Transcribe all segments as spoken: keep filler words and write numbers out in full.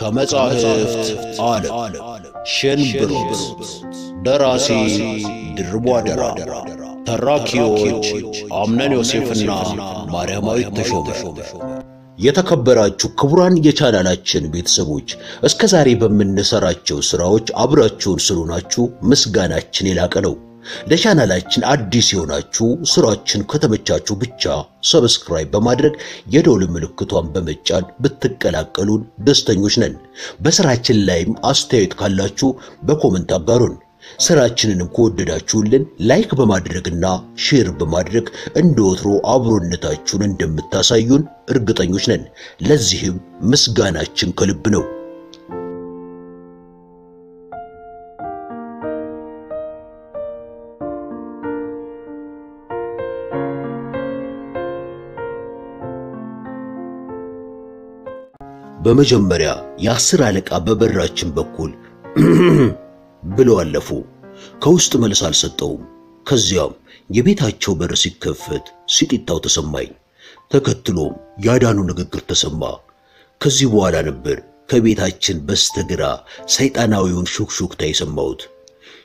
ከመጻሕፍት ዓለም ሽንብሩት ደራሲ ድርቧ ደራ ተራኪዎች አምነን ዮሴፍና ማርያማዊት ተሾመ የተከበራችሁ ክቡራን የቻናላችን ቤተሰቦች እስከዛሬ በመነሰራችሁ ስራዎች አብራችሁን ስለሆናችሁ ምስጋናችን የላቀ ነው። ለቻናላችን አዲስ የሆናችሁ ስራችን ከተመቻችሁ ብቻ ሰብስክራይብ በማድረግ የደወል ምልክቷን በመጫን ብትቀላቀሉን ደስተኞች ነን። በስራችን ላይም አስተያየት ካላችሁ በኮሜንት አጋሩን። ስራችንንም ከወደዳችሁልን ላይክ በማድረግና ሼር በማድረግ እንደወትሮ አብሮነታችሁን እንደምታሳዩን እርግጠኞች ነን። ለዚህም ምስጋናችን ከልብ ነው። በመጀመሪያ የአስር አለቃ በበራችን በኩል ብለው አለፉ። ከውስጥ መልስ አልሰጠውም። ከዚያም የቤታቸው በር ሲከፈት ሲጢጣው ተሰማኝ። ተከትሎም ያዳኑ ንግግር ተሰማ። ከዚህ በኋላ ነበር ከቤታችን በስተግራ ሰይጣናዊውን ሹክሹክታ የሰማሁት።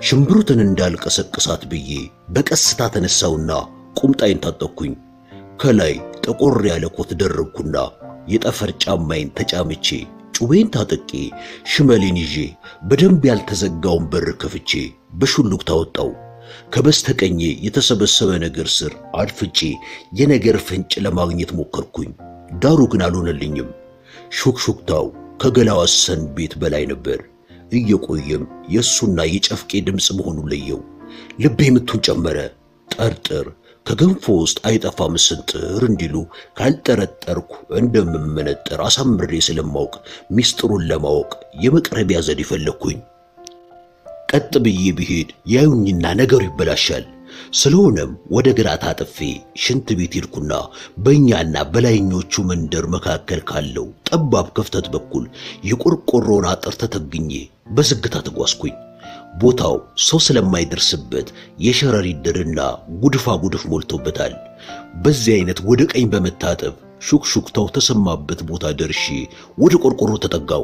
ሽንብሩትን እንዳልቀሰቅሳት ብዬ በቀስታ ተነሳውና ቁምጣዬን ታጠቅኩኝ። ከላይ ጠቆር ያለ ኮት ደረብኩና የጠፈር ጫማዬን ተጫምቼ ጩቤን ታጠቂ ሽመሌን ይዤ በደንብ ያልተዘጋውን በር ከፍቼ በሹልክ ታወጣው። ከበስተቀኝ የተሰበሰበ ነገር ስር አድፍጬ የነገር ፍንጭ ለማግኘት ሞከርኩኝ። ዳሩ ግን አልሆነልኝም። ሹክሹክታው ከገላዋ ሰንቤት በላይ ነበር። እየቆየም የሱና የጨፍቄ ድምጽ መሆኑን ለየው። ልቤ ምቱን ጨመረ። ጠርጥር ከገንፎ ውስጥ አይጠፋም ስንጥር እንዲሉ ካልጠረጠርኩ እንደምመነጠር አሳምሬ ስለማውቅ ሚስጥሩን ለማወቅ የመቅረቢያ ዘዴ ፈለግኩኝ። ቀጥ ብዬ ብሄድ ያዩኝና ነገሩ ይበላሻል። ስለሆነም ወደ ግራ ታጥፌ ሽንት ቤት ሄድኩና በእኛና በላይኞቹ መንደር መካከል ካለው ጠባብ ክፍተት በኩል የቆርቆሮን አጥር ተተግኜ በዝግታ ተጓዝኩኝ። ቦታው ሰው ስለማይደርስበት የሸረሪት ድርና ጉድፋ ጉድፍ ሞልቶበታል። በዚህ አይነት ወደ ቀኝ በመታጠብ ሹክሹክታው ተሰማበት ቦታ ደርሼ ወደ ቆርቆሮ ተጠጋው።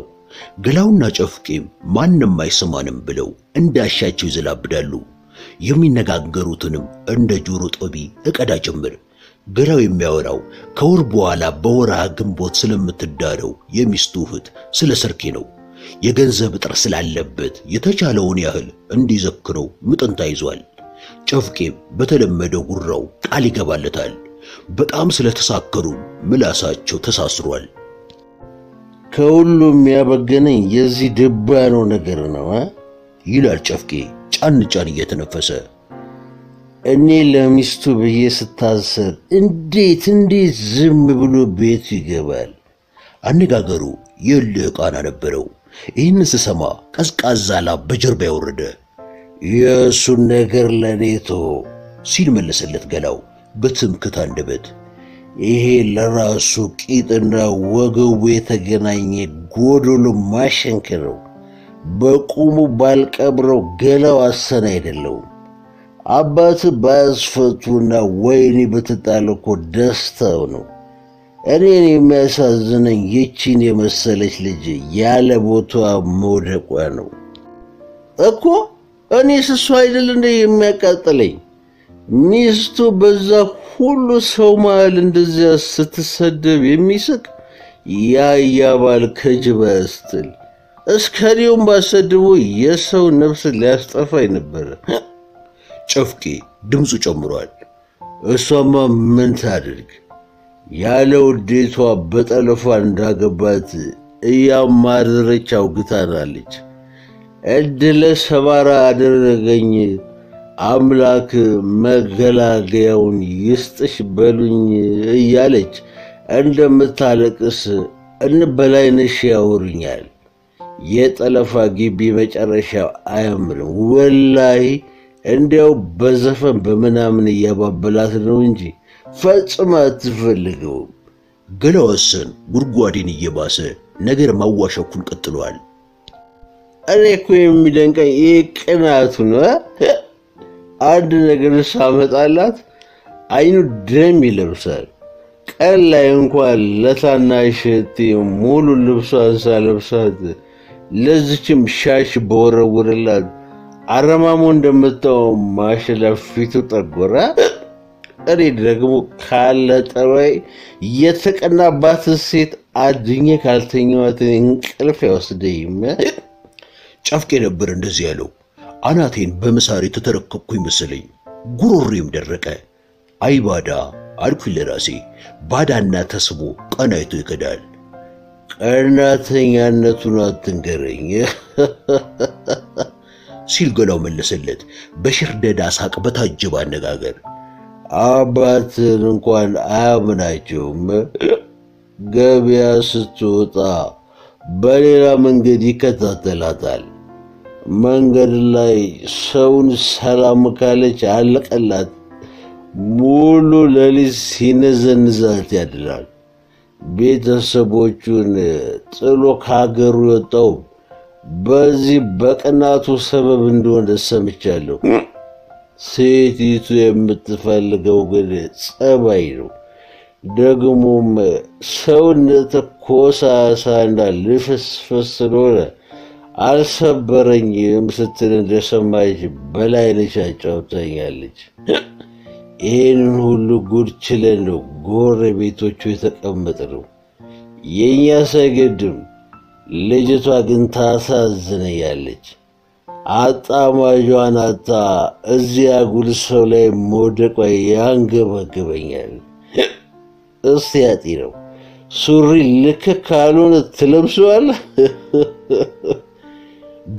ገላውና ጨፍቄም ማንም አይሰማንም ብለው እንዳሻቸው ይዘላብዳሉ። የሚነጋገሩትንም እንደ ጆሮ ጦቢ እቀዳ ጀምር። ገላው የሚያወራው ከወር በኋላ በወርሃ ግንቦት ስለምትዳረው የሚስቱ እህት ስለ ሰርኬ ነው። የገንዘብ እጥረት ስላለበት የተቻለውን ያህል እንዲዘክረው ምጥን ታይዟል። ጨፍቄም በተለመደው ጉራው ቃል ይገባለታል። በጣም ስለተሳከሩ ምላሳቸው ተሳስሯል። ከሁሉም ያበገነኝ የዚህ ድባኖ ነገር ነው ይላል ጨፍቄ ጫን ጫን እየተነፈሰ። እኔ ለሚስቱ ብዬ ስታሰር እንዴት እንዴት ዝም ብሎ ቤት ይገባል? አነጋገሩ የልህ ቃና ነበረው። ይህን ስሰማ ቀዝቃዛ ላብ በጀርባ ያወረደ። የእሱን ነገር ለኔቶ ሲል መለሰለት ገላው በትምክህት አንደበት። ይሄ ለራሱ ቂጥና ወገቡ የተገናኘ ጎዶሎ ማሸንክ ነው። በቁሙ ባልቀብረው ገላው አሰን አይደለውም። አባት ባያስፈቱና ወይኔ በተጣለ እኮ ደስታው ነው። እኔን የሚያሳዝነኝ ይቺን የመሰለች ልጅ ያለ ቦታዋ መውደቋ ነው እኮ። እኔስ እሱ አይደል እንደ የሚያቃጥለኝ? ሚስቱ በዛ ሁሉ ሰው መሃል እንደዚያ ስትሰደብ የሚስቅ ያ ያባል ከጅባ ስትል እስከኔውም ባሰድቦ የሰው ነፍስ ሊያስጠፋኝ ነበረ። ጨፍቄ ድምፁ ጨምሯል። እሷማ ምን ታድርግ? ያለ ውዴቷ በጠለፏ እንዳገባት እያማረረች አውግታናለች። እድለ ሰባራ አደረገኝ። አምላክ መገላገያውን ይስጥሽ በሉኝ እያለች እንደምታለቅስ እንበላይነሽ ያወሩኛል። የጠለፋ ግቢ መጨረሻ አያምርም። ወላሂ እንዲያው በዘፈን በምናምን እያባበላት ነው እንጂ ፈጽማ አትፈልገውም። ገላዋስን ጉድጓዴን እየባሰ ነገር ማዋሸኩን ቀጥሏል። እኔ እኮ የሚደንቀኝ ይህ ቅናቱ ነው። አንድ ነገር ሳመጣላት አይኑ ድም ይለብሳል። ቀላይ እንኳን ለታናሽ እህቴ ሙሉ ልብሷን ሳለብሳት ለዚችም ሻሽ በወረወረላት አረማሞ እንደምታው ማሽለፊቱ ጠጎራ። እኔ ደግሞ ካለ ጠባይ የተቀናባት ሴት አድኜ ካልተኛዋት እንቅልፍ ያወስደኝ። ጫፍቄ ነበር እንደዚህ ያለው። አናቴን በመሳሪ ተተረከኩኝ መስለኝ ጉሮሮዬም ደረቀ። አይባዳ አልኩኝ ለራሴ። ባዳና ተስቦ ቀናይቶ ይከዳል። ቀናተኛነቱን አትንገረኝ ሲል ገላው መለሰለት በሽርደዳ ሳቅ በታጀበ አነጋገር። አባትን እንኳን አያምናቸውም። ገበያ ስትወጣ በሌላ መንገድ ይከታተላታል። መንገድ ላይ ሰውን ሰላም ካለች አለቀላት። ሙሉ ሌሊት ሲነዘንዛት ያድራል። ቤተሰቦቹን ጥሎ ከሀገሩ የወጣው በዚህ በቅናቱ ሰበብ እንደሆነ ሰምቻለሁ። ሴቲቱ የምትፈልገው ግን ጸባይ ነው። ደግሞም ሰውነት ኮሳሳ ልፍስፍስ ሆነ አልሰበረኝም ስትል እንደሰማች በላይ ነች አጫውታኛለች። ይህንን ሁሉ ጉድ ችለን ነው ጎረቤቶቹ የተቀመጥነው። የእኛ ሳይገድም ልጅቷ ግን ታሳዝነኛለች። አጣማጇን አታ እዚህ አጉል ሰው ላይ መውደቋ ያንገበግበኛል። እስቲ ያጢ ነው ሱሪ ልክ ካልሆነ ትለብሰዋል።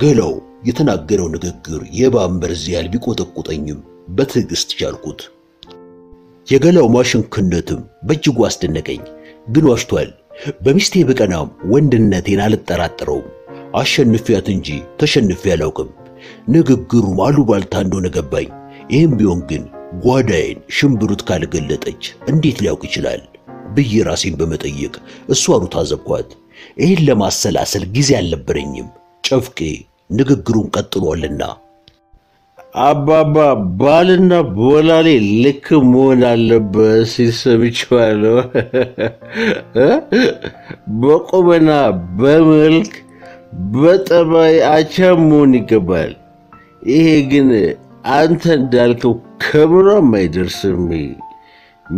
ገላው የተናገረው ንግግር የባንበር ዚያል ቢቆጠቁጠኝም በትዕግስት ቻልኩት። የገላው ማሽንክነትም በእጅጉ አስደነቀኝ። ግን ዋሽቷል። በሚስቴ በቀናም ወንድነቴን አልጠራጠረውም። አሸንፊያት እንጂ ተሸንፊ አላውቅም። ንግግሩም አሉባልታ እንደሆነ ገባኝ። ይህም ቢሆን ግን ጓዳዬን ሽንብሩት ካልገለጠች እንዴት ሊያውቅ ይችላል ብዬ ራሴን በመጠየቅ እሷኑ ታዘብኳት። ይህን ለማሰላሰል ጊዜ አልነበረኝም። ጨፍቄ ንግግሩን ቀጥሏልና አባባ ባልና ቦላሌ ልክ መሆን አለበት ሲል ሰምቼዋለሁ። በቁመና በመልክ በጠባይ አቻ መሆን ይገባል። ይሄ ግን አንተ እንዳልከው ከብሯም አይደርስም።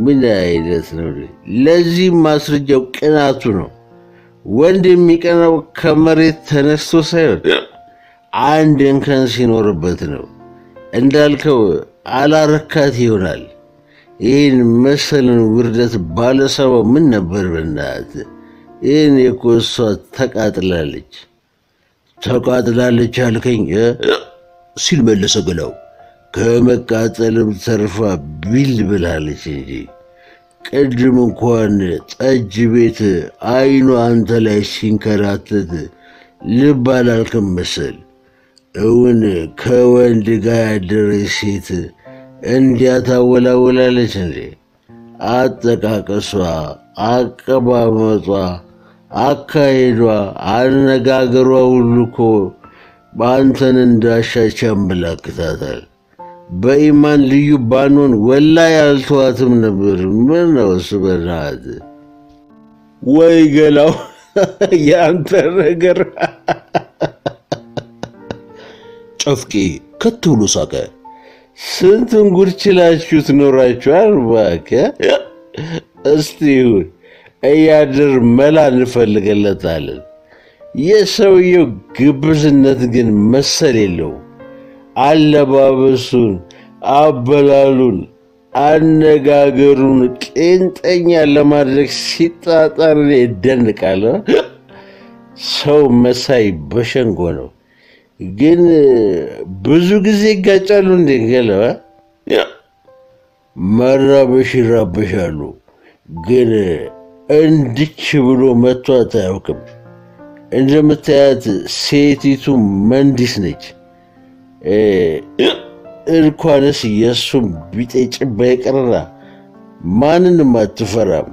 ምን አይነት ነው? ለዚህ ማስረጃው ቅናቱ ነው። ወንድ የሚቀናው ከመሬት ተነስቶ ሳይሆን አንድ እንከን ሲኖርበት ነው። እንዳልከው አላረካት ይሆናል። ይህን መሰልን ውርደት ባለሰባው ምን ነበር በናት። ይህን የኮሷ ተቃጥላለች። ተቃጥላለች አልከኝ ሲል መለሰ ገላው። ከመቃጠልም ተርፋ ቢል ብላለች እንጂ ቅድም እንኳን ጠጅ ቤት አይኑ አንተ ላይ ሲንከራተት ልብ አላልክም መሰል። እውን ከወንድ ጋር ያደረች ሴት እንዲያታወላወላለች እንዴ? አጠቃቀሷ፣ አቀማመጧ፣ አካሄዷ፣ አነጋገሯ ሁሉ እኮ በአንተን እንዳሻች ያመላክታታል። በኢማን ልዩ ባንሆን ወላሂ አልተዋትም ነበር። ምን ነው ስበናት? ወይ ገላው ያንተ ነገር! ጨፍቄ ከት ብሎ ሳቀ። ስንቱን ጉድ ችላችሁ ትኖራችኋል። እባክህ እስቲ ይሁን እያድር መላ እንፈልገለታለን። የሰውየው ግብዝነት ግን መሰል የለውም። አለባበሱን፣ አበላሉን፣ አነጋገሩን ቄንጠኛ ለማድረግ ሲጣጣር ይደንቃል። ሰው መሳይ በሸንጎ ነው። ግን ብዙ ጊዜ ይጋጫሉ። እንደገለ መራበሽ ይራበሻሉ። ግን እንድች ብሎ መቷት አያውቅም። እንደምታያት ሴቲቱ መንዲስ ነች። እንኳንስ የእሱም ቢጤጭባ ይቀርና ማንንም አትፈራም።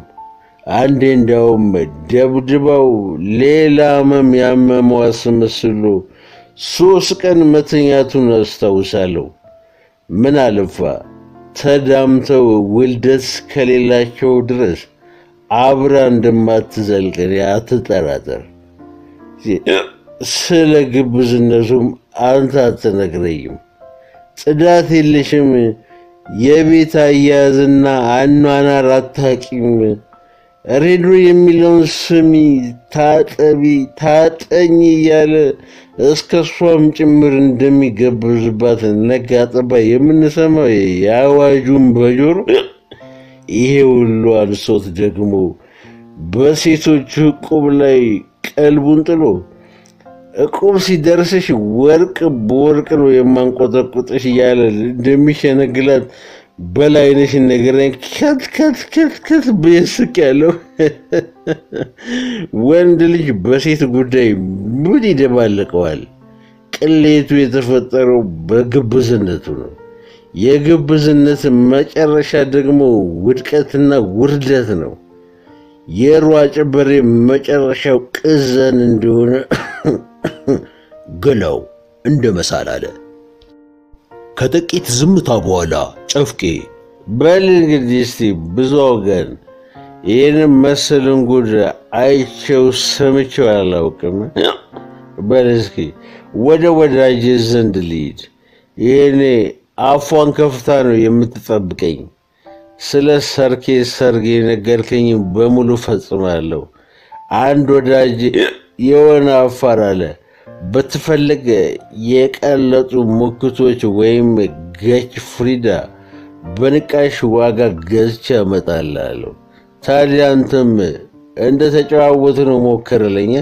አንዴ እንዲያውም ደብድባው ሌላ ህመም ያመመው አስመስሎ ሶስት ቀን መተኛቱን አስታውሳለሁ። ምን አልፋ ተዳምተው ወልደስ ከሌላቸው ድረስ አብራ እንደማትዘልቅ ያተጠራጠር ስለ ግብዝነቱም አንተ አትነግረኝም ጽዳት የለሽም የቤት አያያዝና አኗኗር አታውቂም ሬድሮ የሚለውን ስሚ ታጠቢ ታጠኝ እያለ እስከሷም ጭምር እንደሚገብዝባት ነጋ ጠባ የምንሰማው ያዋጁን በጆር ይሄ ሁሉ አንሶት ደግሞ በሴቶች ቁብ ላይ ቀልቡን ጥሎ ቁብ ሲደርስሽ ወርቅ በወርቅ ነው የማንቆጠቁጥሽ እያለ እንደሚሸነግላት በላይነሽ ነገረን ከት ከት ከት ከት በስክ ያለው ወንድ ልጅ በሴት ጉዳይ ምን ይደባለቀዋል ቅሌቱ የተፈጠረው በግብዝነቱ ነው የግብዝነት መጨረሻ ደግሞ ውድቀትና ውርደት ነው የሯጭ በሬ መጨረሻው ቅዘን እንደሆነ ገለው እንደመሳል አለ ከጥቂት ዝምታ በኋላ ጨፍቄ በል እንግዲህ ብዙወገን የነም መሰልን ጉድ አይቼው ሰምቼው አላውቅም በልስኪ ወደ ወዳጅ ዘንድ ልሂድ የኔ አፏን ከፍታ ነው የምትጠብቀኝ ስለ ሰርኬ ሰርጌ ነገርከኝ በሙሉ ፈጽማለሁ አንድ ወዳጅ የሆነ አፋር አለ በተፈለገ የቀለጡ ሙክቶች ወይም ገጭ ፍሪዳ በንቃሽ ዋጋ ገዝቼ አመጣላለሁ ታዲያ አንተም እንደ ተጫዋወት ነው ሞከረልኝ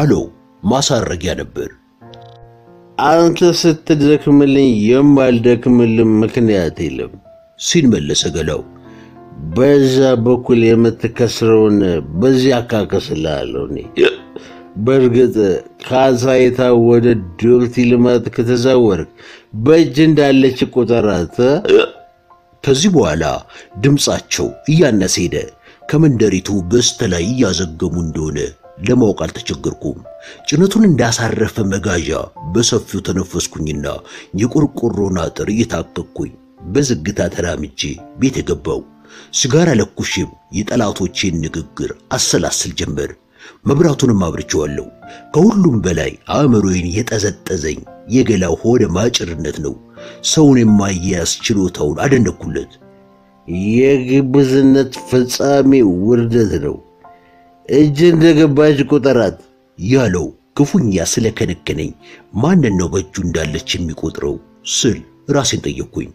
አለው ማሳረጊያ ነበር አንተ ስትደክምልኝ የማልደክምልም ምክንያት የለም ሲል መለሰ ገለው በዛ በኩል የምትከስረውን በዚያ ካከስላለሁ ነው በርግጥ ካዛይታ ወደ ዱልቲ ልማት ከተዛወርክ በእጅ እንዳለች ቆጠራት ከዚህ በኋላ ድምጻቸው እያነሰ ሄደ ከመንደሪቱ በስተላይ ያዘገሙ እንደሆነ ለማወቅ አልተቸገርኩም ጭነቱን እንዳሳረፈ መጋዣ በሰፊው ተነፈስኩኝና የቁርቁሮና አጥር እየታከኩኝ በዝግታ ተራምጄ ቤት ገባው ሲጋራ ለኩሽም የጠላቶቼን ንግግር አሰላስል ጀመር መብራቱንም አብርቼዋለሁ ከሁሉም በላይ አእምሮዬን የጠዘጠዘኝ የገላው ሆደ ማጭርነት ነው ሰውን የማያስ ችሎታውን አደነኩለት የግብዝነት ፍጻሜ ውርደት ነው እጅ እንደገባች ቁጠራት ያለው ክፉኛ ስለከነከነኝ ማንን ነው በእጁ እንዳለች የሚቆጥረው ስል ራሴን ጠየቅኩኝ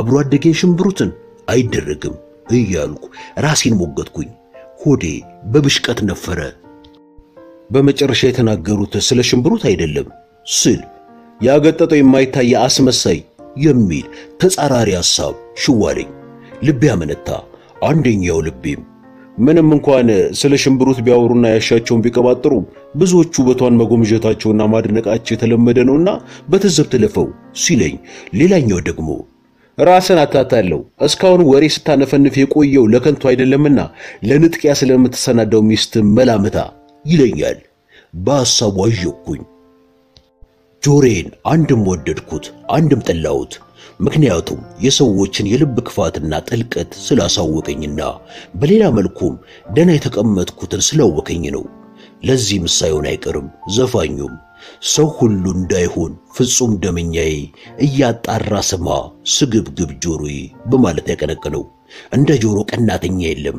አብሮ አደገኝ ሽንብሩትን አይደረግም እያልኩ ራሴን ሞገትኩኝ ሆዴ በብሽቀት ነፈረ በመጨረሻ የተናገሩት ስለ ሽንብሩት አይደለም ስል ያገጠጠው የማይታይ አስመሳይ የሚል ተጻራሪ ሐሳብ ሽዋለኝ ልብ ያመነታ አንደኛው ልቤም ምንም እንኳን ስለ ሽንብሩት ቢያወሩና ያሻቸውን ቢቀባጥሩ ብዙዎቹ በቷን መጎምጀታቸውና ማድነቃቸው የተለመደ ነውና በተዘብት ለፈው ሲለኝ ሌላኛው ደግሞ ራስን አታታለው እስካሁን ወሬ ስታነፈንፍ የቆየው ለከንቱ አይደለምና ለንጥቂያ ስለምትሰናደው ሚስት መላመታ ይለኛል በሐሳቡ አየኩኝ ጆሬን አንድም ወደድኩት አንድም ጠላሁት ምክንያቱም የሰዎችን የልብ ክፋትና ጥልቀት ስላሳወቀኝና በሌላ መልኩም ደና የተቀመጥኩትን ስላወቀኝ ነው ለዚህም ሳይሆን አይቀርም ዘፋኙም ሰው ሁሉ እንዳይሆን ፍጹም ደምኛዬ እያጣራ ስማ ስግብግብ ጆሮዬ በማለት ያቀነቀነው እንደ ጆሮ ቀናተኛ የለም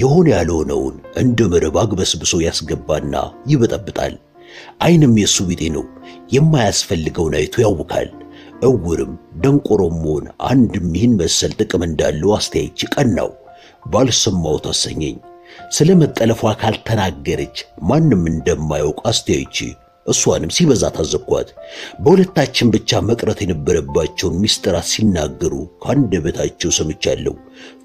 የሆነ ያልሆነውን እንደ መረብ አግበስብሶ ያስገባና ይበጠብጣል አይንም የሱ ቢጤ ነው የማያስፈልገውን አይቶ ያውቃል እውርም ደንቆሮሞን አንድም ይህን መሰል ጥቅም እንዳለው አስተያየት ቀናው ባልሰማው ተሰኘኝ ስለመጠለፏ ካልተናገረች ማንም እንደማያውቅ አስተያየት እሷንም ሲበዛ ታዘኳት በሁለታችን ብቻ መቅረት የነበረባቸውን ሚስጥራት ሲናገሩ ካንደበታቸው ሰምቻለሁ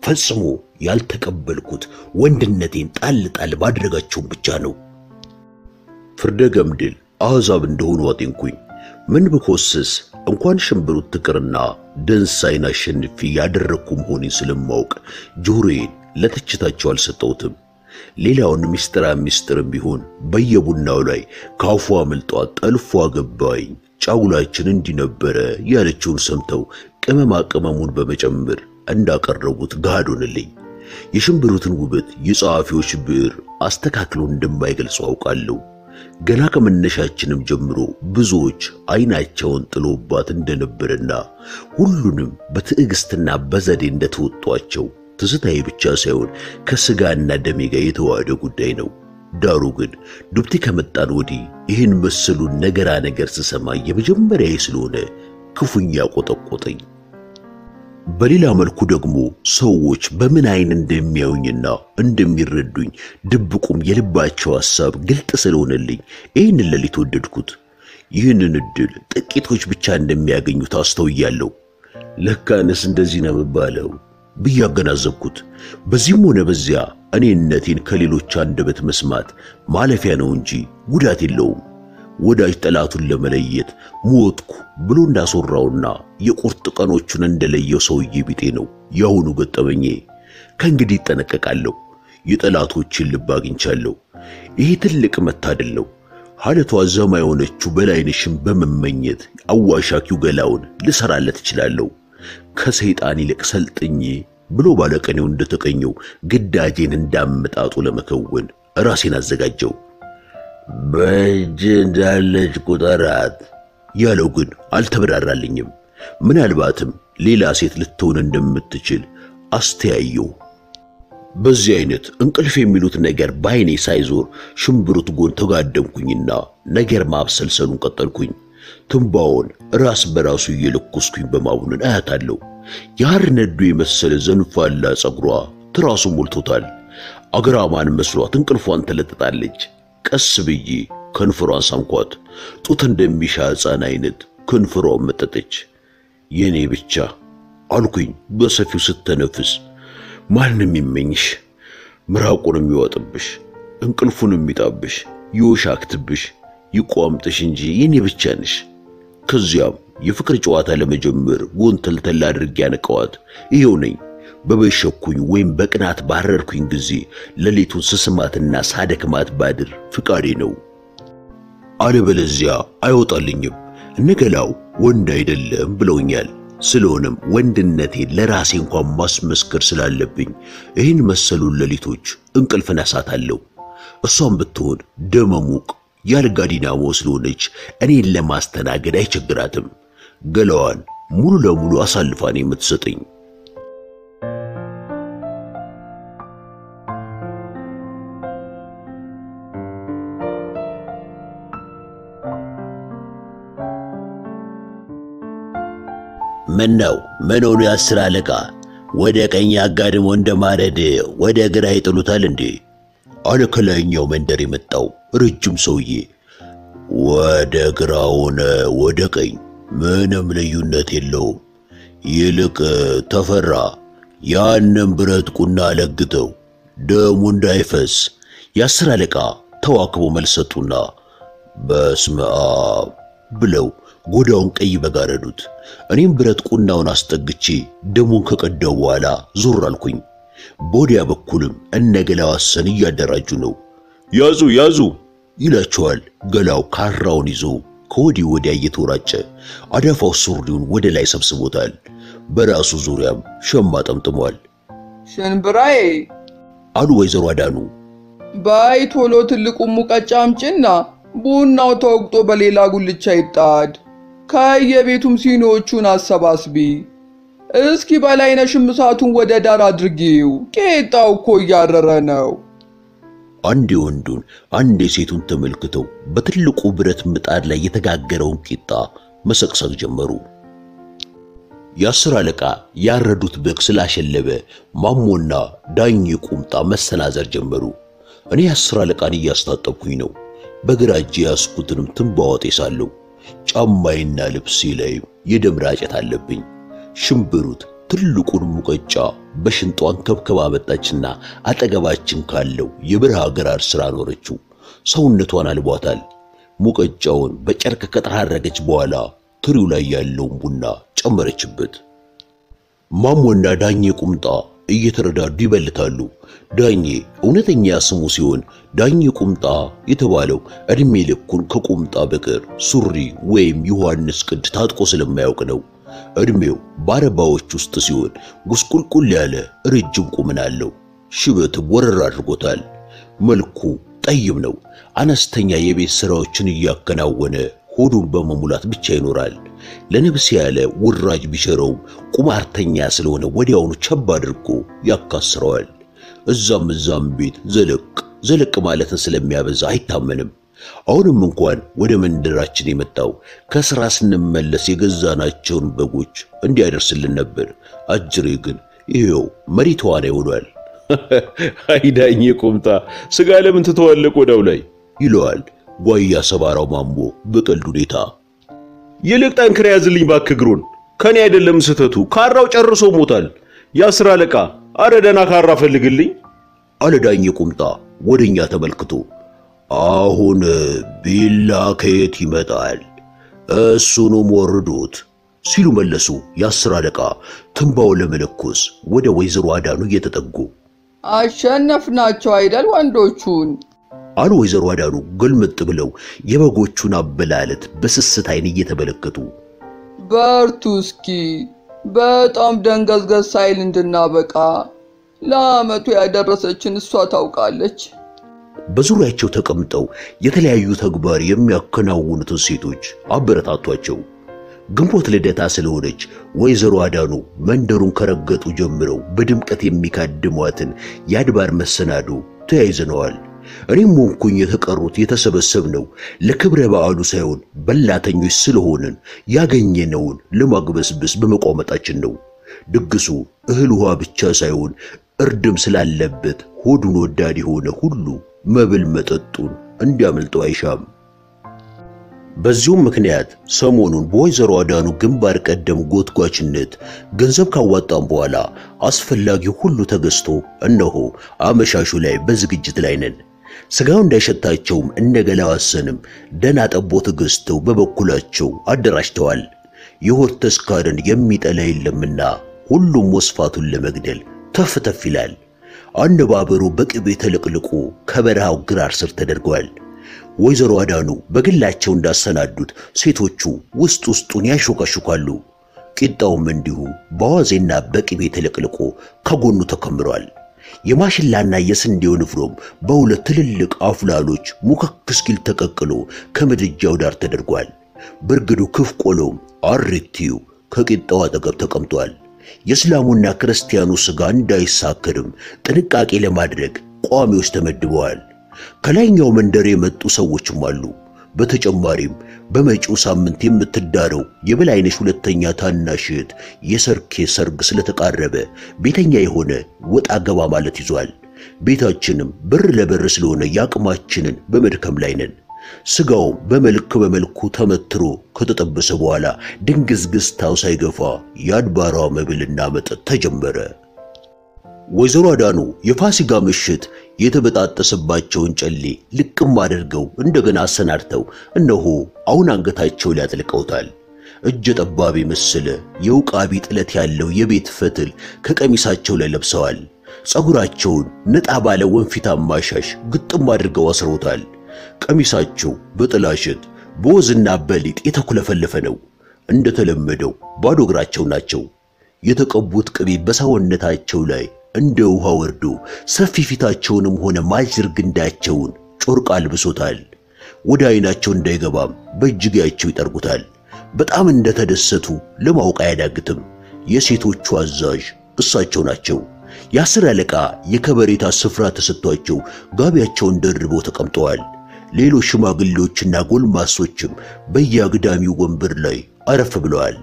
ፈጽሞ ያልተቀበልኩት ወንድነቴን ጣል ጣል ባደረጋቸው ብቻ ነው ፍርደገምድል አህዛብ እንደሆኑ አጥንኩኝ ምን ብኮስስ እንኳን ሽንብሩት ትቅርና ደንሳይና ሸንፊ ያደረኩም ሆኔ ስለማውቅ ጆሮዬን ለተችታቸው አልሰጠውትም ሌላውን ሚስጥራ ሚስጥርም ቢሆን በየቡናው ላይ ካፏ መልጧ ጠልፏ ገባይ ጫውላችን እንዲነበረ ያለችውን ሰምተው ቅመማ ቅመሙን በመጨመር እንዳቀረቡት ጋዶንልኝ የሽምብሩትን ውበት የጻፊዎች ብር አስተካክሎ እንደማይገልጹ አውቃለሁ ገና ከመነሻችንም ጀምሮ ብዙዎች አይናቸውን ጥሎባት እንደነበርና ሁሉንም በትዕግስትና በዘዴ እንደተወጧቸው ትዝታዬ ብቻ ሳይሆን ከስጋና ደሜ ጋር የተዋሃደ ጉዳይ ነው ዳሩ ግን ዱብቲ ከመጣን ወዲህ ይህን መስሉ ነገራ ነገር ስሰማ የመጀመሪያዬ ስለሆነ ክፉኛ ቆጠቆጠኝ በሌላ መልኩ ደግሞ ሰዎች በምን አይን እንደሚያዩኝና እንደሚረዱኝ ድብቁም የልባቸው ሐሳብ ግልጥ ስለሆነልኝ ይሄን ለሊት ወደድኩት ይሄንን እድል ጥቂቶች ብቻ እንደሚያገኙት አስተውያለሁ ለካንስ እንደዚህ ነው ባለው በያገናዘብኩት በዚህም ሆነ በዚያ እኔነቴን ከሌሎች አንደበት መስማት ማለፊያ ነው እንጂ ጉዳት የለውም ወዳጅ ጠላቱን ለመለየት ሞትኩ ብሎ እንዳስወራውና የቁርጥ ቀኖቹን እንደለየው ሰውዬ ቢጤ ነው ያሁኑ ገጠመኝ ከእንግዲህ ተጠነቀቃለሁ የጠላቶችን ልብ አግኝቻለሁ ይሄ ትልቅ መታደል ነው ሐለቷ ዘማ የሆነችው በላይነሽም በመመኘት አዋሻኪው ገላውን ልሰራለት ይችላልው ከሰይጣን ይልቅ ሰልጥኝ ብሎ ባለቀኔው እንደተቀኘው ግዳጄን እንዳመጣጡ ለመከወን ራሴን አዘጋጀው በእጅ ያለች ቁጠራት ያለው ግን አልተብራራልኝም ምናልባትም ሌላ ሴት ልትሆን እንደምትችል አስተያየው በዚህ አይነት እንቅልፍ የሚሉት ነገር ባይኔ ሳይዞር ሽምብሩት ጎን ተጋደምኩኝና ነገር ማብሰልሰሉን ቀጠልኩኝ ትምባውን ራስ በራሱ እየለኩስኩኝ በማቡነን አያታለው ያርነዱ የመሰለ ዘንፋላ ጸጉሯ ትራሱ ሞልቶታል አግራማን መስሏት እንቅልፏን ተለጥጣለች ቀስ ብዬ ከንፈሯን ሳምኳት ጡት እንደሚሻ ሕፃን አይነት ከንፈሯን መጠጠች የኔ ብቻ አልኩኝ በሰፊው ስተነፍስ ማንንም የሚመኝሽ ምራቁን የሚወጥብሽ እንቅልፉን የሚጣብሽ ይወሻክትብሽ ይቋምጥሽ እንጂ የኔ ብቻ ነሽ ከዚያም የፍቅር ጨዋታ ለመጀመር ጎንተልተላ አድርጌ ያነቀዋት ይሄው ነኝ በበሽኩኝ ወይም በቅናት ባረርኩኝ ግዜ ለሌቱን ስስማትና ሳደክማት ባድር ፍቃዴ ነው አለበለዚያ አይወጣልኝም ንገላው ወንድ አይደለም ብለውኛል ስለሆነም ወንድነቴ ለራሴ እንኳን ማስመስከር ስላለብኝ ይህን መሰሉ ለሌቶች እንቅልፍና ሳታለው እሷም ብትሆን ደመሙቅ ያልጋዲና ወስሎነች እኔን ለማስተናገድ አይቸግራትም ገለዋን ሙሉ ለሙሉ አሳልፋኔ የምትሰጠኝ ምን ነው ምን ሆነ አስር አለቃ ወደ ቀኝ ያጋድሞ እንደማረድ ወደ ግራ ይጥሉታል እንዴ አለ ከላይኛው መንደር የመጣው ረጅም ሰውዬ ወደ ግራ ሆነ ወደ ቀኝ ምንም ልዩነት የለውም ይልቅ ተፈራ ያንን ብረት ቁና ለግተው ደሙ እንዳይፈስ የአስር አለቃ ተዋክቦ መልሰጡና በስመ አብ ብለው ጎዳውን ቀይ በጋረዱት እኔም ብረት ቁናውን አስጠግቼ ደሙን ከቀደው በኋላ ዞር አልኩኝ ቦዲያ በኩልም እነገላው አሰን እያደራጁ ነው ያዙ ያዙ ይላቸዋል ገላው ካራውን ይዞ ከወዲህ ወዲያ እየተወራጨ አዳፋው ሱሪውን ወደ ላይ ሰብስቦታል በራሱ ዙሪያም ሸማ ጠምጥሟል ሽንብራዬ አሉ ወይዘሮ አዳኑ ባይ ቶሎ ትልቁ ሙቀጫ አምጪና ቡናው ተወቅጦ በሌላ ጉልቻ ይጣድ ከየቤቱም ሲኖቹን አሰባስቢ እስኪ በላይነሽም እሳቱን ወደ ዳር አድርጊው ቄጣው እኮ እያረረ ነው አንዴ ወንዱን አንዴ ሴቱን ተመልክተው በትልቁ ብረት ምጣድ ላይ የተጋገረውን ቂጣ መሰቅሰቅ ጀመሩ የአስር አለቃ ያረዱት በግ ስላሸለበ ማሞና ዳኝ ቁምጣ መሰናዘር ጀመሩ እኔ የአስር አለቃን እያስታጠብኩኝ ነው በግራጄ ያስኩትንም ትንባውጤ ሳለው ጫማዬና ልብሴ ላይ የደም ራጨት አለብኝ ሽምብሩት ትልቁን ሙቀጫ በሽንጧን ከብከባ መጣችና አጠገባችን ካለው የብርሃ ገራር ስራ ኖረችው ሰውነቷን አልቧታል ሙቀጫውን በጨርቅ ከተራረገች በኋላ ትሪው ላይ ያለውን ቡና ጨመረችበት ማሞና ዳኜ ቁምጣ እየተረዳዱ ይበልታሉ ዳኜ እውነተኛ ስሙ ሲሆን ዳኜ ቁምጣ የተባለው እድሜ ልኩን ከቁምጣ በቀር ሱሪ ወይም ዮሐንስ ቅድ ታጥቆ ስለማያውቅ ነው እድሜው ባረባዎቹ ውስጥ ሲሆን ጉስቁልቁል ያለ ረጅም ቁመና አለው። ሽበት ወረራ አድርጎታል። መልኩ ጠይም ነው። አነስተኛ የቤት ስራዎችን እያከናወነ ሆዱን በመሙላት ብቻ ይኖራል። ለነብስ ያለ ውራጅ ቢሸረው ቁማርተኛ ስለሆነ ወዲያውኑ ቸብ አድርጎ ያካስረዋል። እዛም እዛም ቤት ዘለቅ ዘለቅ ማለትን ስለሚያበዛ አይታመንም። አሁንም እንኳን ወደ መንደራችን የመጣው ከስራ ስንመለስ የገዛናቸውን በጎች እንዲያደርስልን ነበር። አጅሬ ግን ይሄው መሪቷን ይወዳል። አይዳኝ ቁምጣ ስጋ ለምን ተተወለቀ ወደው ላይ ይለዋል ጓያ ሰባራው ማምቦ በቀልድ ሁኔታ። ይልቅ ጠንክር ያዝልኝ ባክግሩን ከኔ አይደለም ስተቱ ካራው ጨርሶ ሞታል። ያስራ አለቃ አረደና ካራ ፈልግልኝ አለዳኝ ቁምጣ ወደኛ ተመልክቶ። አሁን ቢላ ከየት ይመጣል? እሱንም ወርዱት ሲሉ መለሱ ያስራ አለቃ ትንባው ለመለኮስ ወደ ወይዘሮ አዳኑ እየተጠጉ። አሸነፍናቸው አይደል ወንዶቹን አሉ ወይዘሮ አዳኑ ግልምጥ ብለው የበጎቹን አበላለት በስስት አይን እየተመለከቱ። በርቱ እስኪ በጣም ደንገዝገዝ ሳይል እንድናበቃ ለአመቱ ያደረሰችን እሷ ታውቃለች። በዙሪያቸው ተቀምጠው የተለያዩ ተግባር የሚያከናውኑትን ሴቶች አበረታቷቸው። ግንቦት ልደታ ስለሆነች ወይዘሮ አዳኑ መንደሩን ከረገጡ ጀምረው በድምቀት የሚካድሟትን ያድባር መሰናዶ ተያይዘነዋል። እኔም ወንኩኝ የተቀሩት የተሰበሰብነው ለክብረ በዓሉ ሳይሆን በላተኞች ስለሆንን ያገኘነውን ለማግበስበስ በመቋመጣችን ነው። ድግሱ እህል ውሃ ብቻ ሳይሆን እርድም ስላለበት ሆዱን ወዳድ የሆነ ሁሉ መብል መጠጡን እንዲያመልጠው አይሻም። በዚሁም ምክንያት ሰሞኑን በወይዘሮ አዳኑ ግንባር ቀደም ጎትጓችነት ገንዘብ ካዋጣን በኋላ አስፈላጊው ሁሉ ተገዝቶ እነሆ አመሻሹ ላይ በዝግጅት ላይ ነን። ስጋው እንዳይሸታቸውም እነገላ ዋሰንም ደና ጠቦት ገዝተው በበኩላቸው አደራጅተዋል። የሆድ ተስካርን የሚጠላ የለምና ሁሉም ወስፋቱን ለመግደል ተፍተፍ ይላል። አነባበሩ በቅቤ ተለቅልቆ ከበረሃው ግራር ስር ተደርጓል። ወይዘሮ አዳኑ በግላቸው እንዳሰናዱት ሴቶቹ ውስጥ ውስጡን ያሾካሹካሉ። ቂጣውም እንዲሁ በዋዜና በቅቤ ተለቅልቆ ከጎኑ ተከምሯል። የማሽላና የስንዴው ንፍሮም በሁለት ትልልቅ አፍላሎች ሙከክ እስኪል ተቀቅሎ ከምድጃው ዳር ተደርጓል። ብርግዱ ክፍ ቆሎም አሪቲው ከቂጣው አጠገብ ተቀምጧል። የእስላሙና ክርስቲያኑ ስጋ እንዳይሳከርም ጥንቃቄ ለማድረግ ቋሚዎች ተመድበዋል። ከላይኛው መንደር የመጡ ሰዎችም አሉ። በተጨማሪም በመጪው ሳምንት የምትዳረው የበላይነሽ ሁለተኛ ታናሽ እህት የሰርኬ ሰርግ ስለተቃረበ ቤተኛ የሆነ ወጣ ገባ ማለት ይዟል። ቤታችንም ብር ለብር ስለሆነ ያቅማችንን በመድከም ላይ ነን። ስጋው በመልክ በመልኩ ተመትሮ ከተጠበሰ በኋላ ድንግዝግዝታው ሳይገፋ ያድባራ መብልና መጠጥ ተጀመረ። ወይዘሮ አዳኑ የፋሲጋ ምሽት የተበጣጠሰባቸውን ጨሌ ልቅም አድርገው እንደገና አሰናድተው እነሆ አሁን አንገታቸው ላይ አጥልቀውታል። እጀ ጠባብ የመሰለ የውቃቢ ጥለት ያለው የቤት ፈትል ከቀሚሳቸው ላይ ለብሰዋል። ጸጉራቸውን ነጣ ባለ ወንፊታማ ሻሽ ግጥም አድርገው አስረውታል። ቀሚሳቸው በጥላሸት በወዝና በሊጥ የተኩለፈለፈ ነው። እንደተለመደው ባዶ እግራቸው ናቸው። የተቀቡት ቅቤ በሰውነታቸው ላይ እንደ ውሃ ወርዶ ሰፊ ፊታቸውንም ሆነ ማጅር ግንዳቸውን ጮርቃ አልብሶታል። ወደ አይናቸው እንዳይገባም በእጅጌያቸው ይጠርጉታል። በጣም እንደተደሰቱ ለማወቅ አያዳግትም። የሴቶቹ አዛዥ እሳቸው ናቸው። የአስር አለቃ የከበሬታ ስፍራ ተሰጥቷቸው ጋቢያቸውን ደርበው ተቀምጠዋል። ሌሎች ሽማግሌዎችና ጎልማሶችም በየአግዳሚው ወንበር ላይ አረፍ ብለዋል።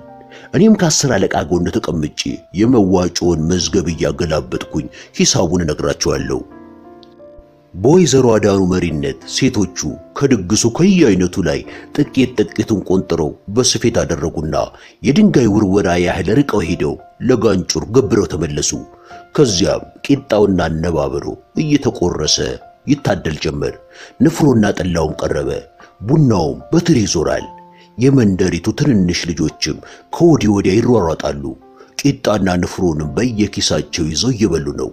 እኔም ከአስር አለቃ ጎን ተቀምጬ የመዋጮውን መዝገብ እያገላበጥኩኝ ሂሳቡን እነግራቸዋለሁ። በወይዘሮ አዳኑ መሪነት ሴቶቹ ከድግሱ ከየአይነቱ ላይ ጥቂት ጥቂቱን ቆንጥረው በስፌት አደረጉና የድንጋይ ውርወራ ያህል ርቀው ሄደው ለጋንጩር ገብረው ተመለሱ። ከዚያም ቂጣውና አነባበሩ እየተቆረሰ ይታደል ጀመር። ንፍሮና ጠላውም ቀረበ። ቡናውም በትሪ ይዞራል። የመንደሪቱ ትንንሽ ልጆችም ከወዲህ ወዲያ ይሯሯጣሉ። ቂጣና ንፍሮንም በየኪሳቸው ይዘው እየበሉ ነው።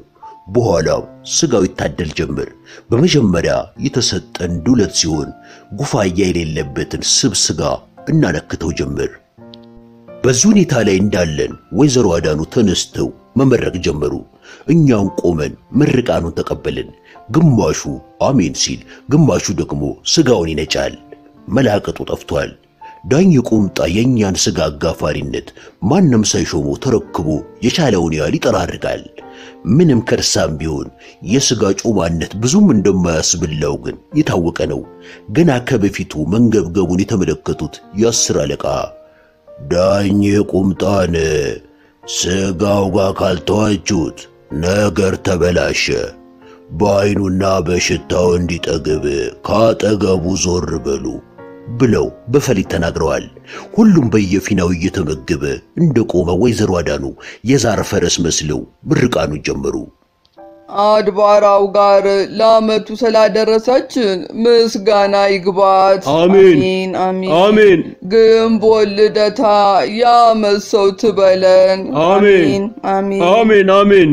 በኋላም ስጋው ይታደል ጀመር። በመጀመሪያ የተሰጠን ዱለት ሲሆን ጉፋያ የሌለበትን ስብ ስጋ እናነክተው ጀመር። በዙን የታላይ እንዳለን ወይዘሮ አዳኑ ተነስተው መመረቅ ጀመሩ። እኛም ቆመን ምርቃኑን ተቀበልን። ግማሹ አሜን ሲል ግማሹ ደግሞ ስጋውን ይነጫል። መላቀጡ ጠፍቷል። ዳኝ ቁምጣ የኛን ስጋ አጋፋሪነት ማንም ሳይሾሙ ተረክቦ የቻለውን ያህል ይጠራርጋል። ምንም ከርሳም ቢሆን የስጋ ጮማነት ብዙም እንደማያስብለው ግን የታወቀ ነው። ገና ከበፊቱ መንገብገቡን የተመለከቱት የአስር አለቃ ዳኝ ቁምጣን ስጋው ጋር ካልተዋጁት ነገር ተበላሸ፣ በአይኑና በሽታው እንዲጠግብ ካጠገቡ ዞር በሉ ብለው በፈሊጥ ተናግረዋል። ሁሉም በየፊናው እየተመገበ እንደቆመ ወይዘሮ አዳኑ የዛር ፈረስ መስለው ምርቃኑ ጀመሩ። አድባራው ጋር ለአመቱ ስላደረሰች ምስጋና ይግባት። አሜን አሜን አሜን። ግንቦት ልደታ ያመሰው ትበለን። አሜን አሜን አሜን አሜን።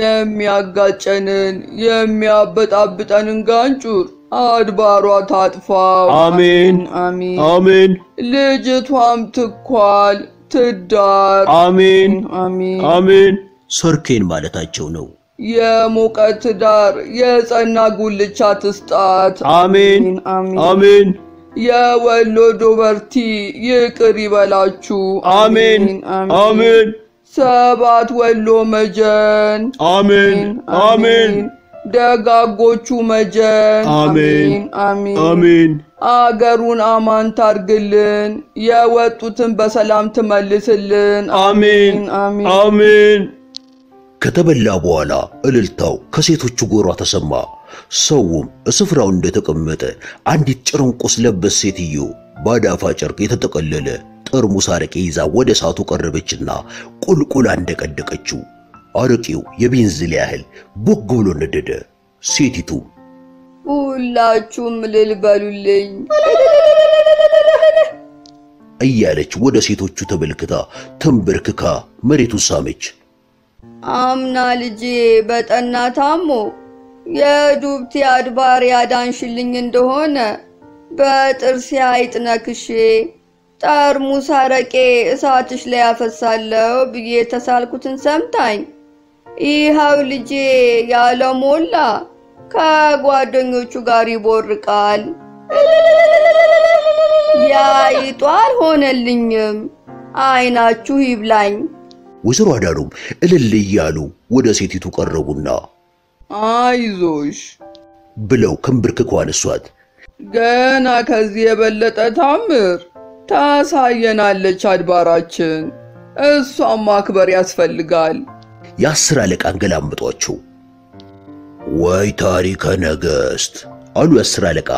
የሚያጋጨንን የሚያበጣብጠንን ጋንጩር አድባሯ ታጥፋው። አሜን አሜን አሜን። ልጅቷም ትኳል ትዳር። አሜን አሜን አሜን። ሰርኬን ማለታቸው ነው። የሞቀት ትዳር የጸና ጉልቻ ትስጣት። አሜን አሜን። የወሎ ዶበርቲ ይቅር ይበላችሁ። አሜን አሜን። ሰባት ወሎ መጀን። አሜን አሜን። ደጋጎቹ መጀን። አሜን አሜን አሜን። አገሩን አማን ታርግልን፣ የወጡትን በሰላም ትመልስልን። አሜን አሜን አሜን። ከተበላ በኋላ እልልታው ከሴቶቹ ጎራ ተሰማ። ሰውም እስፍራው እንደተቀመጠ አንዲት ጭርንቁስ ለበስ ሴትዮ ባዳፋ ጨርቅ የተጠቀለለ ጠርሙስ አረቄ ይዛ ወደ ሳቱ ቀረበችና ቁልቁል አንደቀደቀችው። አረቄው የቤንዚል ያህል ቦግ ብሎ ነደደ። ሴቲቱ ሁላችሁም እልል በሉልኝ እያለች ወደ ሴቶቹ ተመልክታ ተንበርክካ መሬቱ ሳመች። አምና ልጄ በጠና ታሞ የዱብቲ አድባር ያዳንሽልኝ እንደሆነ በጥርሴ አይጥ ነክሼ ጠርሙስ አረቄ እሳትሽ ላይ አፈሳለሁ ብዬ ተሳልኩትን ሰምታኝ ይኸው ልጄ ያለው ሞላ ከጓደኞቹ ጋር ይቦርቃል። ያይጧ አልሆነልኝም፣ አይናችሁ ይብላኝ። ወይዘሮ አዳኑም እልል እያሉ ወደ ሴቲቱ ቀረቡና አይዞሽ ብለው ከንብርክከው አነሷት። ገና ከዚህ የበለጠ ታምር ታሳየናለች አድባራችን፣ እሷን ማክበር ያስፈልጋል። የአስር አለቃ ገላምጧቸው። ወይ ታሪከ ነገሥት አሉ የአስር አለቃ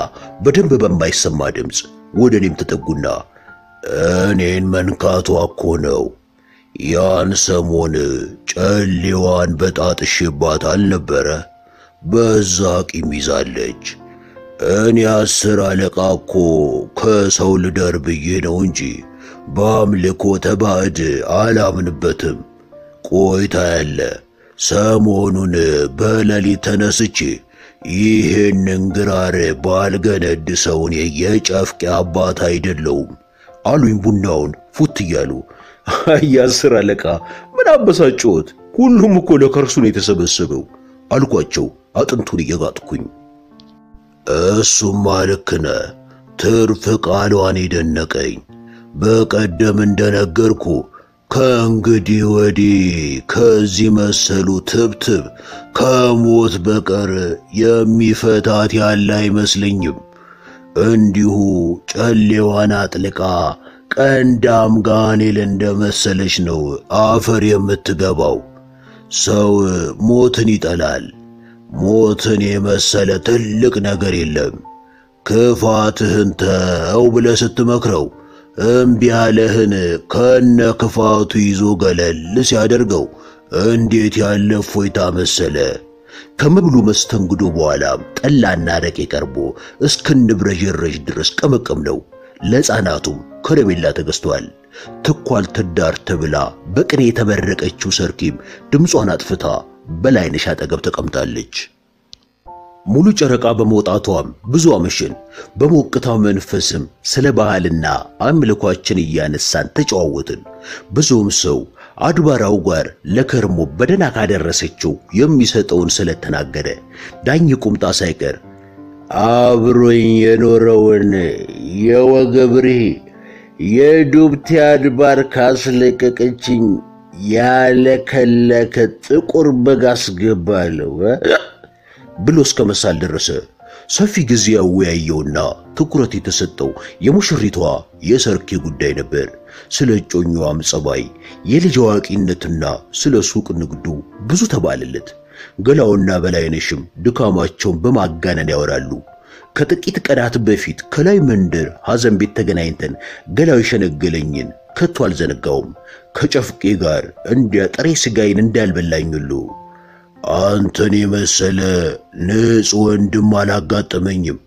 በደንብ በማይሰማ ድምጽ። ወደ እኔም ተጠጉና እኔን መንካቷ እኮ ነው፣ ያን ሰሞን ጨሌዋን በጣጥሽባት አልነበረ? በዛ ቂም ይዛለች። እኔ አስር አለቃ እኮ ከሰው ልደር ብዬ ነው እንጂ በአምልኮ ተባዕድ አላምንበትም። ቆይታ ያለ ሰሞኑን በሌሊት ተነስቼ ይህን እንግራር ባልገነድሰውን የጨፍቄ አባት አይደለሁም አሉኝ ቡናውን ፉት እያሉ። የአስር አለቃ ምን አበሳጭዎት? ሁሉም እኮ ለከርሱ ነው የተሰበሰበው አልኳቸው አጥንቱን እየጋጥኩኝ። እሱማ ልክ ነህ፣ ትርፍ ቃሏን የደነቀኝ በቀደም እንደነገርኩ ከእንግዲህ ወዲህ ከዚህ መሰሉ ትብትብ ከሞት በቀር የሚፈታት ያለ አይመስለኝም። እንዲሁ ጨሌዋን አጥልቃ ቀንዳም ጋኔል እንደመሰለች ነው አፈር የምትገባው። ሰው ሞትን ይጠላል፣ ሞትን የመሰለ ትልቅ ነገር የለም። ክፋትህን ተው ብለህ ስትመክረው እምቢ ያለህን ከነ ክፋቱ ይዞ ገለል ሲያደርገው እንዴት ያለ እፎይታ መሰለ። ከመብሉ መስተንግዶ በኋላም ጠላና አረቄ ቀርቦ እስክንብረጀረጅ ድረስ ቀመቀም ነው። ለሕፃናቱም ከረሜላ ተገዝቷል። ትኳል ትዳር ተብላ በቅኔ የተመረቀችው ሰርኪም ድምጿን አጥፍታ በላይነሽ አጠገብ ተቀምጣለች። ሙሉ ጨረቃ በመውጣቷም ብዙ አመሽን በመውቀታው መንፈስም ስለ ባህልና አምልኳችን እያነሳን ተጫወትን። ብዙም ሰው አድባራው ጋር ለከርሞ በደና ካደረሰችው የሚሰጠውን ስለተናገረ ዳኝ ቁምጣ ሳይቀር አብሮኝ የኖረውን የወገብሪ የዱብት አድባር ካስለቀቀችኝ ያለከለከ ጥቁር በግ አስገባለው ብሎ እስከ መሳል ደረሰ። ሰፊ ጊዜ ያወያየውና ትኩረት የተሰጠው የሙሽሪቷ የሰርኬ ጉዳይ ነበር። ስለ ጮኛዋም ጸባይ፣ የልጅ አዋቂነትና ስለ ሱቅ ንግዱ ብዙ ተባለለት። ገላውና በላይነሽም ድካማቸውን በማጋነን ያወራሉ። ከጥቂት ቀናት በፊት ከላይ መንደር ሀዘን ቤት ተገናኝተን ገላው ሸነገለኝን ከቶ አልዘነጋውም። ከጨፍቄ ጋር እንዲያ ጥሬ ስጋይን እንዳልበላኝ ሁሉ አንተን የመሰለ ንጹህ ወንድም አላጋጠመኝም።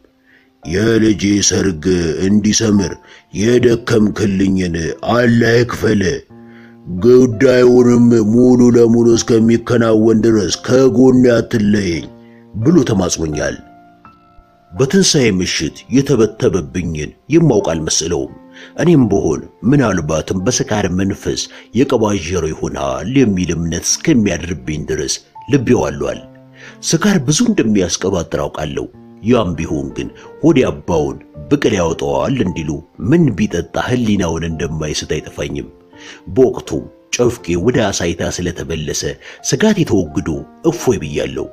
የልጄ ሰርግ እንዲሰምር የደከምክልኝን አላህ ይክፈል። ጉዳዩንም ሙሉ ለሙሉ እስከሚከናወን ድረስ ከጎን አትለየኝ ብሎ ተማጽኖኛል። በትንሣኤ ምሽት የተበተበብኝን የማውቅ አልመሰለውም። እኔም ብሆን ምናልባትም በስካር መንፈስ የቀባጀሮ ይሆናል የሚል እምነት እስከሚያድርብኝ ድረስ ልብ ይዋሏል። ስካር ብዙ እንደሚያስቀባጥር አውቃለሁ። ያም ቢሆን ግን ወዲ አባውን ብቅል ያወጣዋል እንዲሉ ምን ቢጠጣ ህሊናውን እንደማይስት አይጠፋኝም። በወቅቱ ጨፍቄ ወደ አሳይታ ስለተበለሰ ስጋት የተወግዶ እፎይ ብያለሁ።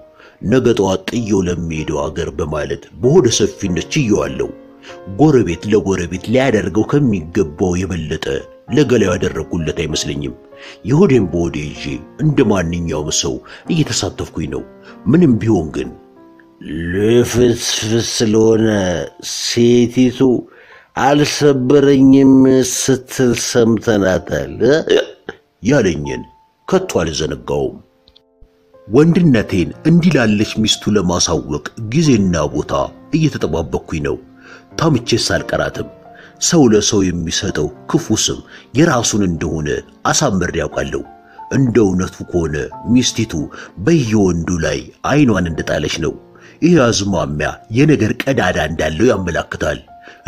ነገ ጠዋት ጥየው ለሚሄደው አገር በማለት በሆደ ሰፊነት ችየዋለሁ። ጎረቤት ለጎረቤት ሊያደርገው ከሚገባው የበለጠ ለገላው ያደረኩለት አይመስለኝም። ይሁዴም ቦዴጂ እንደማንኛውም ሰው እየተሳተፍኩኝ ነው። ምንም ቢሆን ግን ለፍስፍስ ስለሆነ ሴቲቱ አልሰበረኝም ስትል ሰምተናታል ያለኝን ከቶ አልዘነጋውም። ወንድነቴን እንዲላለች ሚስቱ ለማሳወቅ ጊዜና ቦታ እየተጠባበቅኩኝ ነው። ታምቼ ሳልቀራትም ሰው ለሰው የሚሰጠው ክፉ ስም የራሱን እንደሆነ አሳምሬ ያውቃለሁ። እንደ እውነቱ ከሆነ ሚስቲቱ በየወንዱ ላይ አይኗን እንደጣለች ነው። ይህ አዝማሚያ የነገር ቀዳዳ እንዳለው ያመላክታል።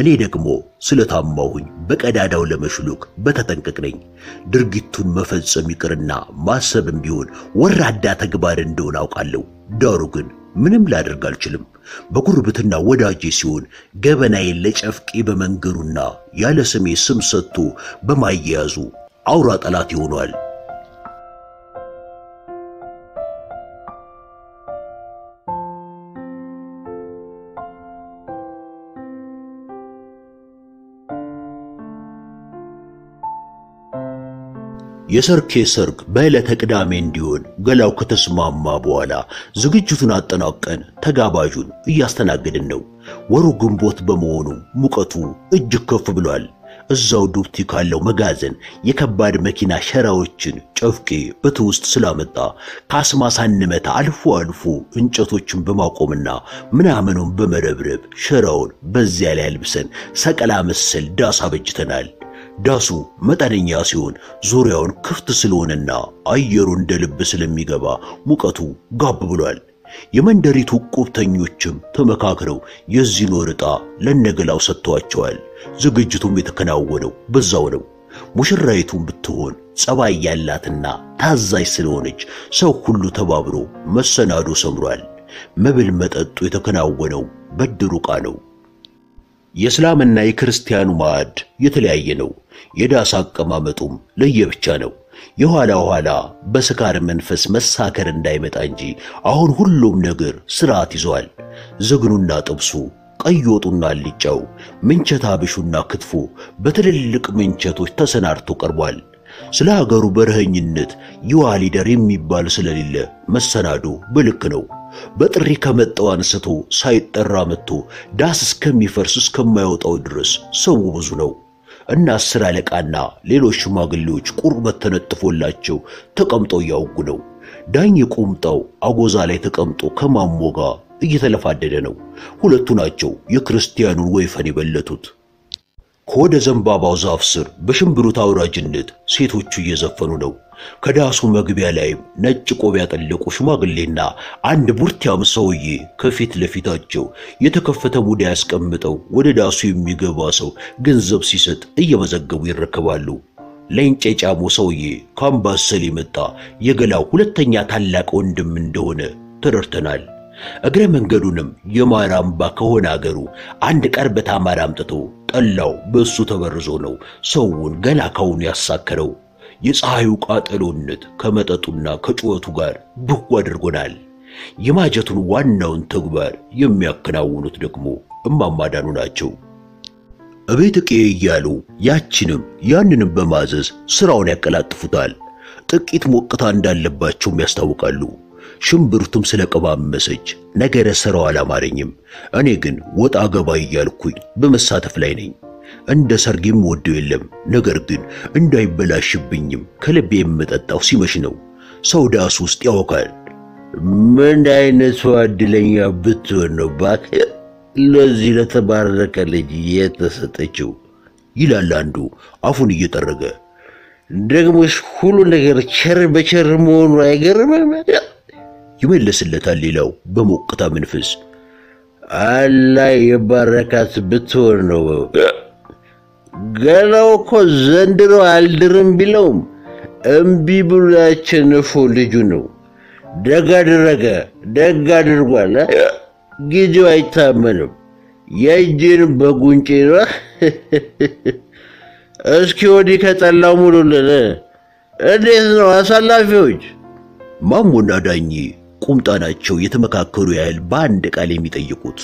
እኔ ደግሞ ስለታማሁኝ በቀዳዳው ለመሽሉክ በተጠንቀቅ ነኝ። ድርጊቱን መፈጸም ይቅርና ማሰብም ቢሆን ወራዳ ተግባር እንደሆነ አውቃለሁ። ዳሩ ግን ምንም ላደርግ አልችልም። በጉርብትና ወዳጄ ሲሆን ገበናዬ ለጨፍቄ በመንገሩና ያለ ስሜ ስም ሰጥቶ በማያያዙ አውራ ጠላት ይሆናል። የሰርኬ ሰርግ በዕለተ ቅዳሜ እንዲሆን ገላው ከተስማማ በኋላ ዝግጅቱን አጠናቀን ተጋባዡን እያስተናገድን ነው። ወሩ ግንቦት በመሆኑ ሙቀቱ እጅግ ከፍ ብሏል። እዛው ዱብቲ ካለው መጋዘን የከባድ መኪና ሸራዎችን ጨፍቄ በትውስት ስላመጣ ካስማሳንመታ አልፎ አልፎ እንጨቶችን በማቆምና ምናምኑን በመረብረብ ሸራውን በዚያ ላይ አልብሰን ሰቀላ መሰል ዳስ አበጅተናል። ዳሱ መጠነኛ ሲሆን ዙሪያውን ክፍት ስለሆነና አየሩ እንደ ልብ ስለሚገባ ሙቀቱ ጋብ ብሏል። የመንደሪቱ ቁብተኞችም ተመካክረው የዚህ ኖርጣ ለነገላው ሰጥቷቸዋል። ዝግጅቱም የተከናወነው በዛው ነው። ሙሽራይቱም ብትሆን ጸባይ ያላትና ታዛዥ ስለሆነች ሰው ሁሉ ተባብሮ መሰናዶ ሰምሯል። መብል መጠጡ የተከናወነው በድሩቃ ነው። የእስላምና የክርስቲያኑ ማዕድ የተለያየ ነው። የዳስ አቀማመጡም ለየብቻ ነው። የኋላ ኋላ በስካር መንፈስ መሳከር እንዳይመጣ እንጂ አሁን ሁሉም ነገር ስርዓት ይዟል። ዝግኑና ጥብሱ፣ ቀይ ወጡና አልጫው፣ ምንቸት አብሹና ክትፎ በትልልቅ ምንቸቶች ተሰናርቶ ቀርቧል። ስለ ሀገሩ በረኸኝነት የዋሊደር የሚባል ስለሌለ መሰናዶ በልክ ነው። በጥሪ ከመጣው አንስቶ ሳይጠራ መጥቶ ዳስ እስከሚፈርስ እስከማይወጣው ድረስ ሰው ብዙ ነው እና አስር አለቃና ሌሎች ሽማግሌዎች ቁርበት ተነጥፎላቸው ተቀምጠው ያውጉ ነው። ዳኝ ቁምጣው አጎዛ ላይ ተቀምጦ ከማሞጋ እየተለፋደደ ነው። ሁለቱ ናቸው የክርስቲያኑን ወይፈን የበለቱት። ከወደ ዘንባባው ዛፍ ስር በሽምብሩት አውራጅነት ሴቶቹ እየዘፈኑ ነው። ከዳሱ መግቢያ ላይ ነጭ ቆብ ያጠለቁ ሽማግሌና አንድ ቡርቲያም ሰውዬ ከፊት ለፊታቸው የተከፈተ ሙዳ ያስቀምጠው ወደ ዳሱ የሚገባ ሰው ገንዘብ ሲሰጥ እየመዘገቡ ይረከባሉ። ለእንጨ ጫሙ ሰውዬ ካምባሰል የመጣ የገላው ሁለተኛ ታላቅ ወንድም እንደሆነ ተረድተናል። እግረ መንገዱንም የማራምባ ከሆነ አገሩ አንድ ቀርበት አማራ አምጥቶ ጠላው በሱ ተበርዞ ነው ሰውን ገላ ከውን ያሳከረው። የፀሐዩ ቃጠሎነት ከመጠጡና ከጭወቱ ጋር ብቁ አድርጎናል። የማጀቱን ዋናውን ተግባር የሚያከናውኑት ደግሞ እማማዳኑ ናቸው። እቤትቄ እያሉ ያቺንም ያንንም በማዘዝ ስራውን ያቀላጥፉታል። ጥቂት ሞቅታ እንዳለባቸውም ያስታውቃሉ። ሽምብሩትም ስለቀባመሰች ነገረ ሰራው አላማረኝም። እኔ ግን ወጣ ገባ እያልኩኝ በመሳተፍ ላይ ነኝ። እንደ ሰርግም ወደው የለም። ነገር ግን እንዳይበላሽብኝም ከልቤ የምጠጣው ሲመሽ ነው። ሰው ዳስ ውስጥ ያወቃል። ምን አይነት ወድለኛ ብትሆን ነው ባክህ ለዚህ ለተባረከ ልጅ የተሰጠችው ይላል አንዱ አፉን እየጠረገ። ደግሞሽ ሁሉ ነገር ቸር በቸር መሆኑ አይገርምም ይመለስለታል ሌላው በሞቅታ መንፈስ። አላህ የባረካት ብትሆን ነው ገላው እኮ ዘንድሮ አልድርም ቢለውም እምቢ ብሎ ያቸነፈው ልጁ ነው። ደግ አደረገ፣ ደግ አድርጓል። ጊዜው አይታመንም። የእጅን በጉንጭ ነው እስኪ ወዲህ ከጠላው ሙሉልን። እንዴት ነው አሳላፊዎች? ማሙና ዳኚ ቁምጣናቸው የተመካከሩ ያህል በአንድ ቃል የሚጠይቁት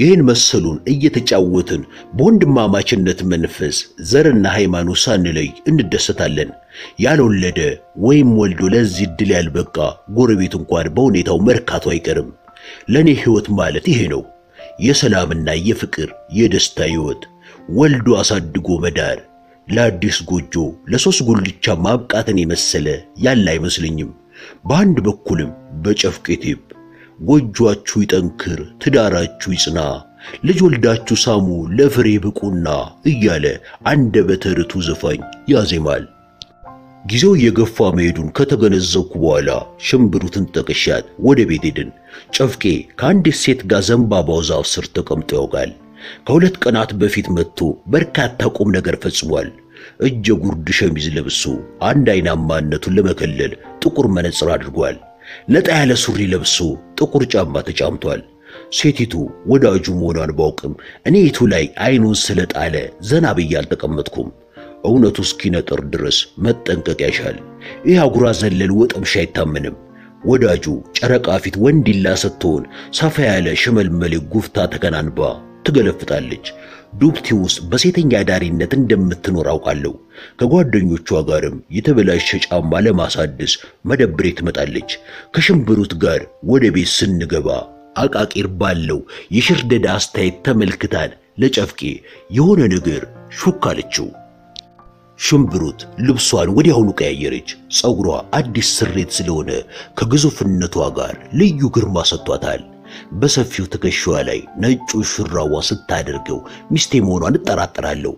ይህን መሰሉን እየተጫወትን በወንድማማችነት መንፈስ ዘርና ሃይማኖት ሳንለይ እንደሰታለን። ያልወለደ ወይም ወልዶ ለዚህ ድል ያልበቃ ጎረቤት እንኳን በሁኔታው መርካቱ አይቀርም። ለኔ ህይወት ማለት ይሄ ነው። የሰላምና የፍቅር የደስታ ህይወት ወልዶ አሳድጎ መዳር ለአዲስ ጎጆ ለሶስት ጉልቻ ማብቃትን የመሰለ ያለ አይመስልኝም። በአንድ በኩልም በጨፍቄቴብ ጎጆአችሁ ይጠንክር፣ ትዳራችሁ ይጽና፣ ልጅ ወልዳችሁ ሳሙ፣ ለፍሬ ብቁና እያለ አንደበተ ርቱዕ ዘፋኝ ያዜማል። ጊዜው የገፋ መሄዱን ከተገነዘብኩ በኋላ ሽምብሩትን ጠቅሻት ወደ ቤት ሄድን። ጨፍቄ ከአንዲት ሴት ጋር ዘንባባው ዛፍ ስር ተቀምጦ ያውቃል። ከሁለት ቀናት በፊት መጥቶ በርካታ ቁም ነገር ፈጽሟል። እጀ ጉርድ ሸሚዝ ለብሶ አንድ አይናማነቱን ለመከለል ጥቁር መነጽር አድርጓል። ነጣ ያለ ሱሪ ለብሶ ጥቁር ጫማ ተጫምቷል። ሴቲቱ ወዳጁ መሆኗን ባውቅም እኔቱ ላይ አይኑን ስለጣለ ዘና ብዬ አልተቀመጥኩም። እውነቱ እስኪነጥር ድረስ መጠንቀቅ ያሻል። ይህ አጉራ ዘለል ወጠምሻ አይታመንም። ወዳጁ ጨረቃ ፊት ወንዲላ ስትሆን ሰፋ ያለ ሽመልመሌ ጉፍታ ተከናንባ ትገለፍጣለች። ዱብቲ ውስጥ በሴተኛ ዳሪነት እንደምትኖር አውቃለሁ። ከጓደኞቿ ጋርም የተበላሸ ጫማ ለማሳደስ መደብሬ ትመጣለች። ከሽምብሩት ጋር ወደ ቤት ስንገባ አቃቂር ባለው የሽርደዳ አስተያየት ተመልክታን ለጨፍቄ የሆነ ነገር ሹክ አለችው። ሽምብሩት ልብሷን ወዲያውኑ ቀያየረች። ጸጉሯ አዲስ ስሬት ስለሆነ ከግዙፍነቷ ጋር ልዩ ግርማ ሰጥቷታል። በሰፊው ትከሻዋ ላይ ነጩ ሹራዋ ስታደርገው ሚስቴ መሆኗን እጠራጠራለሁ።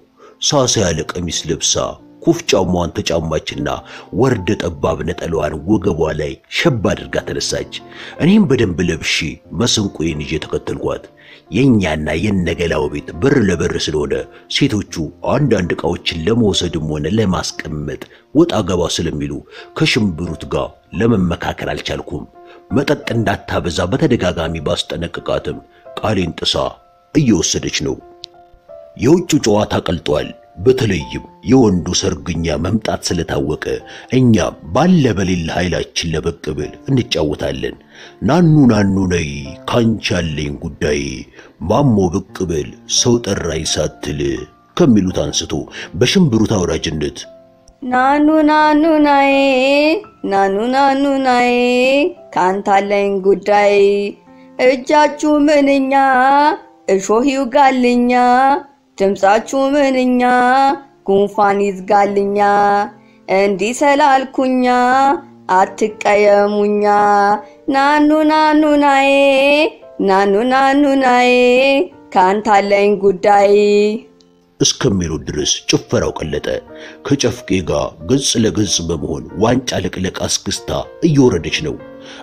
ሳሳ ያለ ቀሚስ ለብሳ ኩፍ ጫማዋን ተጫማችና ወርደ ጠባብ ነጠላዋን ወገቧ ላይ ሸብ አድርጋ ተነሳች። እኔም በደንብ ለብሼ መስንቆዬን ይዤ ተከተልኳት። የኛና የነገላው ቤት በር ለበር ስለሆነ ሴቶቹ አንዳንድ ዕቃዎችን ለመውሰድም ሆነ ለማስቀመጥ ወጣ ገባ ስለሚሉ ከሽምብሩት ጋር ለመመካከር አልቻልኩም። መጠጥ እንዳታበዛ በተደጋጋሚ ባስጠነቅቃትም ቃሌን ጥሳ እየወሰደች ነው። የውጭ ጨዋታ ቀልጧል። በተለይም የወንዱ ሰርግኛ መምጣት ስለታወቀ እኛ ባለ በሌለ ኃይላችን ለበቀበል እንጫወታለን። ናኑ ናኑ ነይ ካንቺ ያለኝ ጉዳይ ማሞ በቀበል ሰው ጠራይ ሳትል ከሚሉት አንስቶ በሽምብሩት አውራጅነት ናኑ ናኑ ናይ ናኑ ናኑ ናይ ካንታለኝ ጉዳይ እጃችሁ ምንኛ እሾህ ይውጋልኛ ድምጻችሁ ምንኛ ጉንፋን ይዝጋልኛ እንዲህ ሰላልኩኛ አትቀየሙኛ ናኑ ናኑ ናይ ናኑ ናኑ ናይ ካንታለኝ ጉዳይ እስከሚሉ ድረስ ጭፈራው ቀለጠ። ከጨፍቄ ጋር ግጽ ለግጽ በመሆን ዋንጫ ለቅለቅ አስክስታ እየወረደች ነው።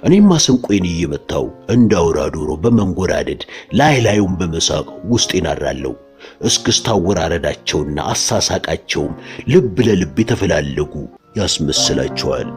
እኔም ማሰንቆይን እየመታው እንዳውራ ዶሮ በመንጎራደድ ላይ ላዩን በመሳቅ ውስጤን አራለው። እስክስታው ወራረዳቸውና አሳሳቃቸውም ልብ ለልብ የተፈላለጉ ያስመስላቸዋል።